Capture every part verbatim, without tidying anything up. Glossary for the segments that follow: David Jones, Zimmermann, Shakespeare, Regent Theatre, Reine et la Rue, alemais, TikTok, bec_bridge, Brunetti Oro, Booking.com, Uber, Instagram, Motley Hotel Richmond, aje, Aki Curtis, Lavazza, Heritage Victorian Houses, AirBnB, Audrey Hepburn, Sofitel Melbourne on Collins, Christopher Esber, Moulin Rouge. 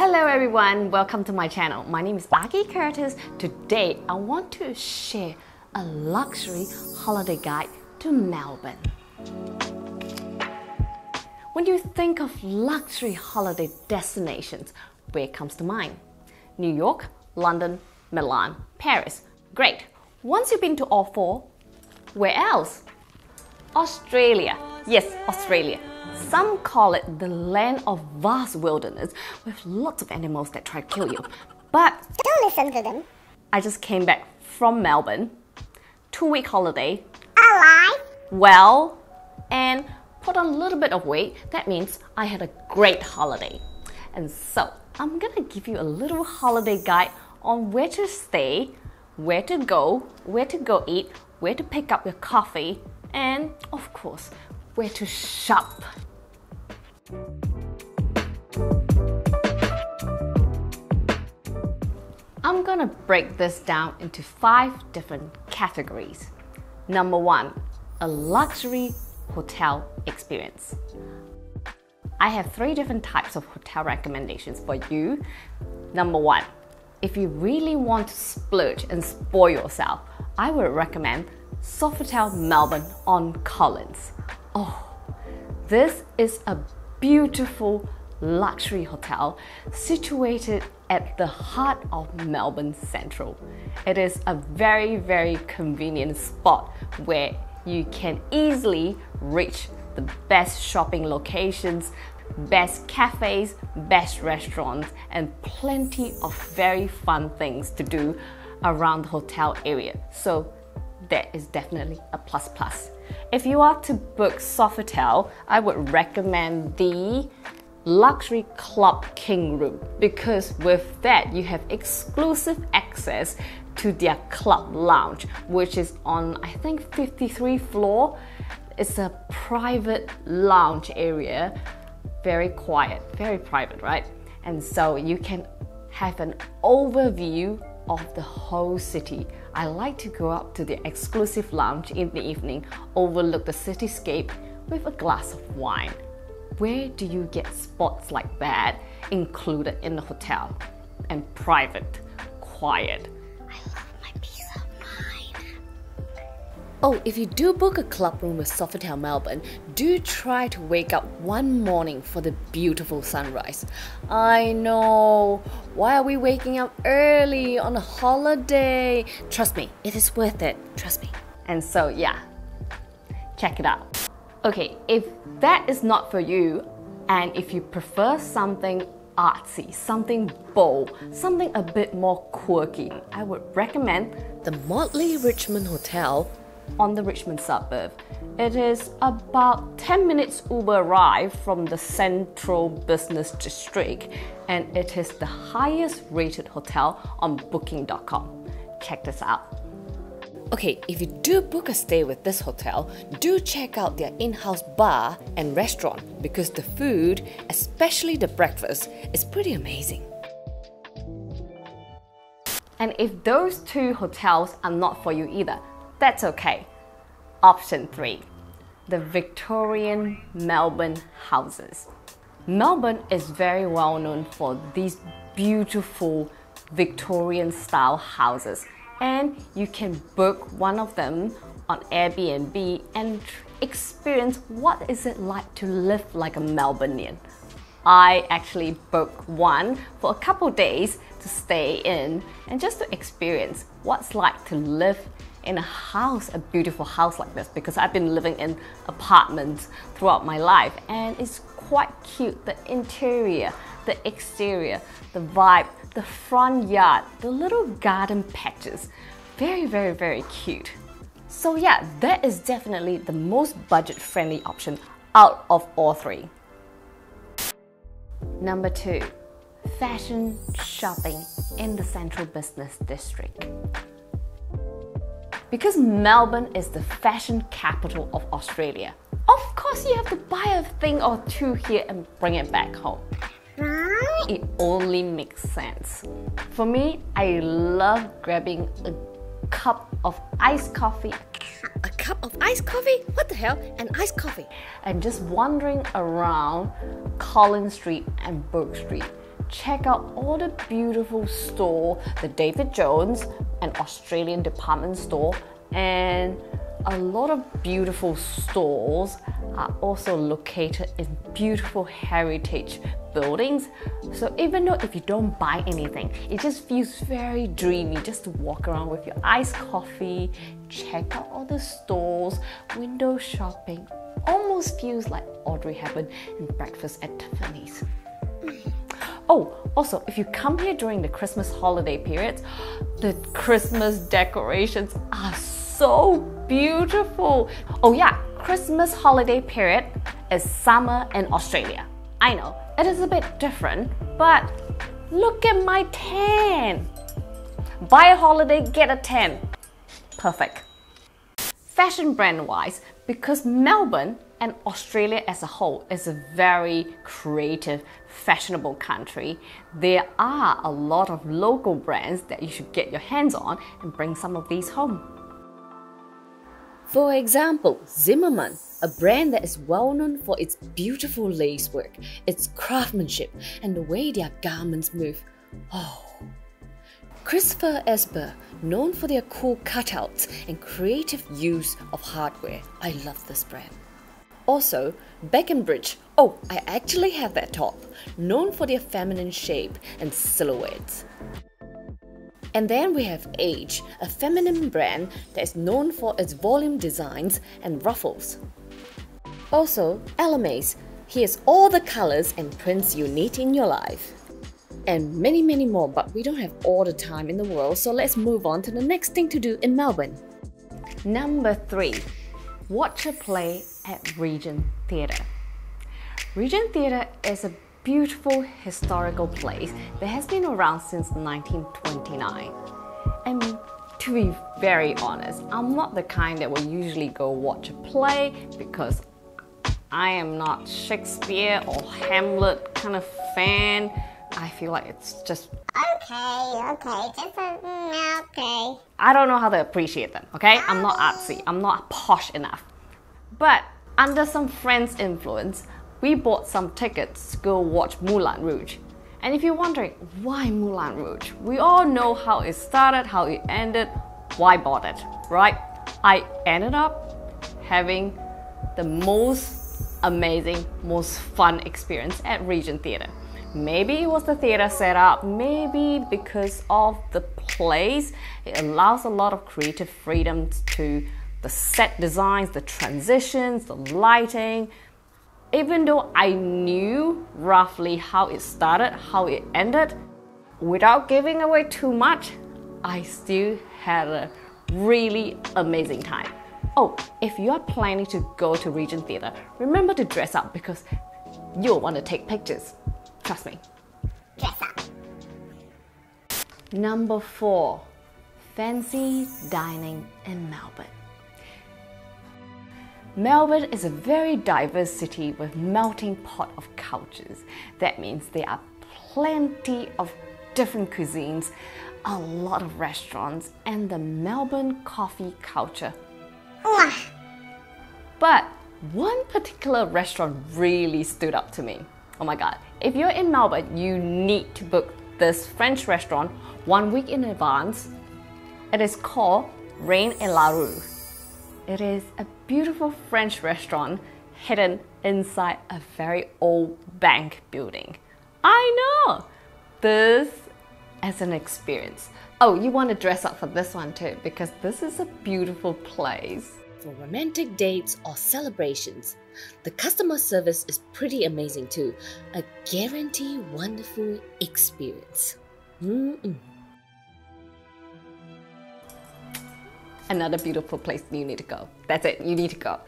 Hello everyone, welcome to my channel. My name is Aki Curtis. Today I want to share a luxury holiday guide to Melbourne. When you think of luxury holiday destinations, where comes to mind? New York, London, Milan, Paris. Great! Once you've been to all four, where else? Australia. Yes, Australia. Some call it the land of vast wilderness with lots of animals that try to kill you. But don't listen to them. I just came back from Melbourne. Two-week holiday. Alive. Well, and put on a little bit of weight. That means I had a great holiday. And so I'm gonna give you a little holiday guide on where to stay, where to go, where to go eat, where to pick up your coffee, and of course, where to shop. I'm gonna break this down into five different categories. Number one, a luxury hotel experience. I have three different types of hotel recommendations for you. Number one, if you really want to splurge and spoil yourself, I would recommend Sofitel Melbourne on Collins. Oh, this is a beautiful luxury hotel situated at the heart of Melbourne Central. It is a very, very convenient spot where you can easily reach the best shopping locations, best cafes, best restaurants, and plenty of very fun things to do around the hotel area. So that is definitely a plus plus. If you are to book Sofitel, I would recommend the Luxury Club King room, because with that you have exclusive access to their club lounge, which is on I think fifty-third floor. It's a private lounge area, very quiet, very private, right? And so you can have an overview of the whole city. I like to go up to the exclusive lounge in the evening, overlook the cityscape with a glass of wine. Where do you get spots like that included in the hotel? And private, quiet. I love my peace of mind. Oh, if you do book a club room with Sofitel Melbourne, do try to wake up one morning for the beautiful sunrise. I know, why are we waking up early on a holiday? Trust me, it is worth it, trust me. And so yeah, check it out. Okay, if that is not for you, and if you prefer something artsy, something bold, something a bit more quirky, I would recommend the Motley Richmond Hotel on the Richmond suburb. It is about ten minutes Uber ride from the Central Business District, and it is the highest rated hotel on booking dot com. Check this out. Okay, if you do book a stay with this hotel, do check out their in-house bar and restaurant, because the food, especially the breakfast, is pretty amazing. And if those two hotels are not for you either, that's okay. Option three, the Victorian Melbourne Houses. Melbourne is very well known for these beautiful Victorian style houses, and you can book one of them on Airbnb and experience what is it like to live like a Melbourneian. I actually booked one for a couple days to stay in and just to experience what's like to live in a house, a beautiful house like this, because I've been living in apartments throughout my life, and it's quite cute, the interior, the exterior, the vibe, the front yard, the little garden patches. Very, very, very cute. So yeah, that is definitely the most budget-friendly option out of all three. Number two, fashion shopping in the Central Business District. Because Melbourne is the fashion capital of Australia, of course you have to buy a thing or two here and bring it back home. It only makes sense. For me, I love grabbing a cup of iced coffee. A cup of iced coffee? What the hell? An iced coffee? And just wandering around Collins Street and Bourke Street, check out all the beautiful store, the David Jones, an Australian department store, and a lot of beautiful stores are also located in beautiful heritage buildings. So even though if you don't buy anything, it just feels very dreamy just to walk around with your iced coffee, check out all the stores, window shopping. Almost feels like Audrey Hepburn in Breakfast at Tiffany's. Oh, also, if you come here during the Christmas holiday period, the Christmas decorations are so beautiful. Oh yeah, Christmas holiday period is summer in Australia. I know, it is a bit different, but look at my tan. Buy a holiday, get a tan. Perfect. Fashion brand-wise, because Melbourne and Australia as a whole is a very creative, fashionable country, there are a lot of local brands that you should get your hands on and bring some of these home. For example, Zimmermann, a brand that is well known for its beautiful lace work, its craftsmanship, and the way their garments move. Oh. Christopher Esber, known for their cool cutouts and creative use of hardware. I love this brand. Also, bec_bridge. Oh, I actually have that top. Known for their feminine shape and silhouettes. And then we have aje, a feminine brand that is known for its volume designs and ruffles. Also, alemais. Here's all the colors and prints you need in your life. And many many more, but we don't have all the time in the world, so let's move on to the next thing to do in Melbourne. Number three, watch a play at Regent Theatre. Regent Theatre is a beautiful historical place that has been around since nineteen twenty-nine. And to be very honest, I'm not the kind that will usually go watch a play because I am not Shakespeare or Hamlet kind of fan. I feel like it's just okay, okay, just a, okay. I don't know how to appreciate them, okay? I'm not artsy, I'm not posh enough. But under some friends' influence, we bought some tickets to go watch Moulin Rouge. And if you're wondering, why Moulin Rouge? We all know how it started, how it ended, why bought it, right? I ended up having the most amazing, most fun experience at Regent Theatre. Maybe it was the theatre setup, maybe because of the place, it allows a lot of creative freedom to the set designs, the transitions, the lighting. Even though I knew roughly how it started, how it ended, without giving away too much, I still had a really amazing time. Oh, if you're planning to go to Regent Theatre, remember to dress up because you'll want to take pictures. Trust me. Dress up. Number four, fancy dining in Melbourne. Melbourne is a very diverse city with melting pot of cultures. That means there are plenty of different cuisines, a lot of restaurants, and the Melbourne coffee culture. But one particular restaurant really stood up to me. Oh my god, if you're in Melbourne, you need to book this French restaurant one week in advance. It is called Reine et la Rue. It is a beautiful French restaurant hidden inside a very old bank building. I know! This as an experience. Oh, you want to dress up for this one too because this is a beautiful place. For romantic dates or celebrations, the customer service is pretty amazing too. A guaranteed wonderful experience. Mm-mm. Another beautiful place you need to go. That's it, you need to go.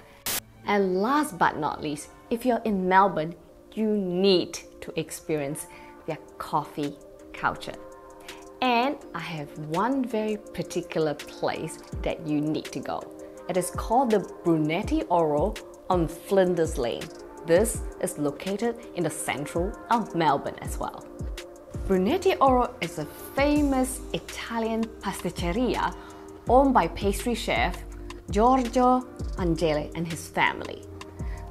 And last but not least, if you're in Melbourne, you need to experience their coffee culture. And I have one very particular place that you need to go. It is called the Brunetti Oro on Flinders Lane. This is located in the central of Melbourne as well. Brunetti Oro is a famous Italian pasticceria owned by pastry chef Giorgio Angele and his family.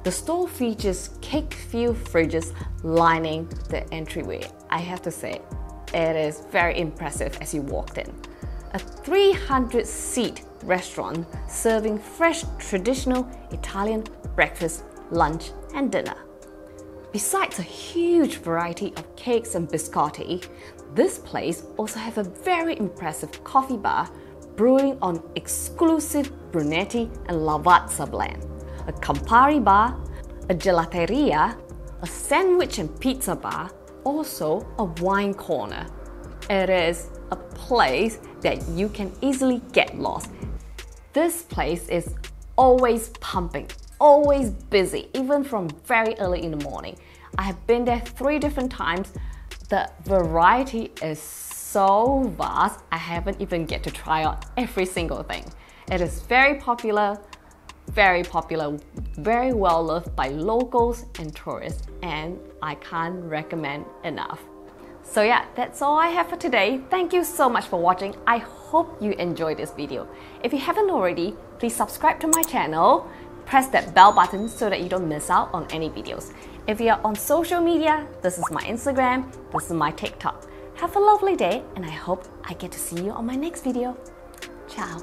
The store features cake-filled fridges lining the entryway. I have to say, it is very impressive as you walked in. A three hundred seat restaurant serving fresh traditional Italian breakfast, lunch and dinner. Besides a huge variety of cakes and biscotti, this place also has a very impressive coffee bar brewing on exclusive Brunetti and Lavazza blend, a Campari bar, a gelateria, a sandwich and pizza bar, also a wine corner. It is a place that you can easily get lost. This place is always pumping, always busy, even from very early in the morning. I have been there three different times. The variety is so vast, I haven't even get to try out every single thing. It is very popular, very popular, very well loved by locals and tourists, and I can't recommend enough. So yeah, that's all I have for today. Thank you so much for watching. I hope you enjoyed this video. If you haven't already, please subscribe to my channel, press that bell button so that you don't miss out on any videos. If you are on social media, this is my Instagram, this is my TikTok. Have a lovely day, and I hope I get to see you on my next video. Ciao!